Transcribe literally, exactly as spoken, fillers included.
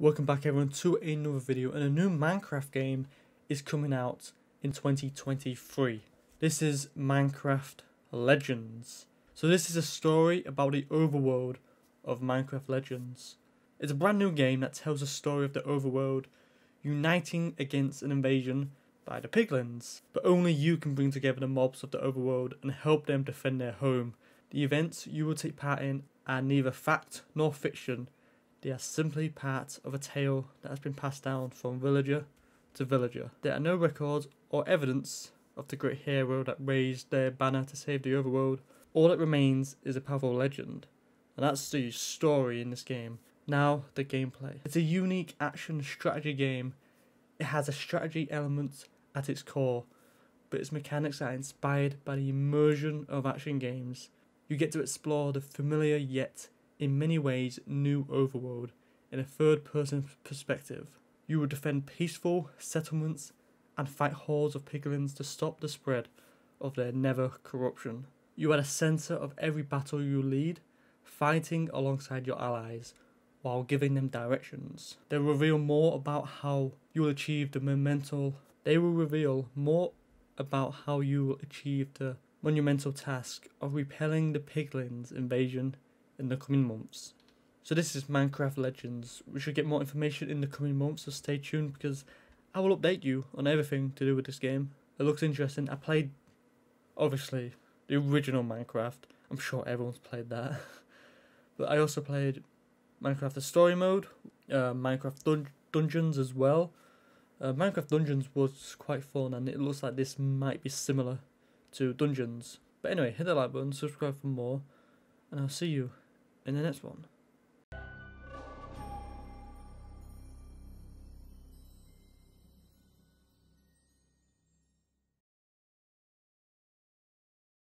Welcome back everyone to another video, and a new Minecraft game is coming out in twenty twenty-three. This is Minecraft Legends. So this is a story about the overworld of Minecraft Legends. It's a brand new game that tells the story of the overworld uniting against an invasion by the piglins. But only you can bring together the mobs of the overworld and help them defend their home. The events you will take part in are neither fact nor fiction. They are simply part of a tale that has been passed down from villager to villager. There are no records or evidence of the great hero that raised their banner to save the overworld. All that remains is a powerful legend. And that's the story in this game. Now, the gameplay. It's a unique action strategy game. It has a strategy element at its core, but its mechanics are inspired by the immersion of action games. You get to explore the familiar yet in many ways new overworld in a third person perspective. You will defend peaceful settlements and fight hordes of piglins to stop the spread of their nether corruption. You are the centre of every battle you lead, fighting alongside your allies while giving them directions. They will reveal more about how you will achieve the monumental. They will reveal more about how you will achieve the monumental task of repelling the piglins invasion in the coming months. So this is Minecraft Legends. We should get more information in the coming months, so stay tuned because I will update you on everything to do with this game. It looks interesting. I played, obviously, the original Minecraft. I'm sure everyone's played that. But I also played Minecraft the Story Mode, uh, Minecraft Dun Dungeons as well. Uh, Minecraft Dungeons was quite fun, and it looks like this might be similar to Dungeons. But anyway, hit the like button, subscribe for more, and I'll see you in the next one.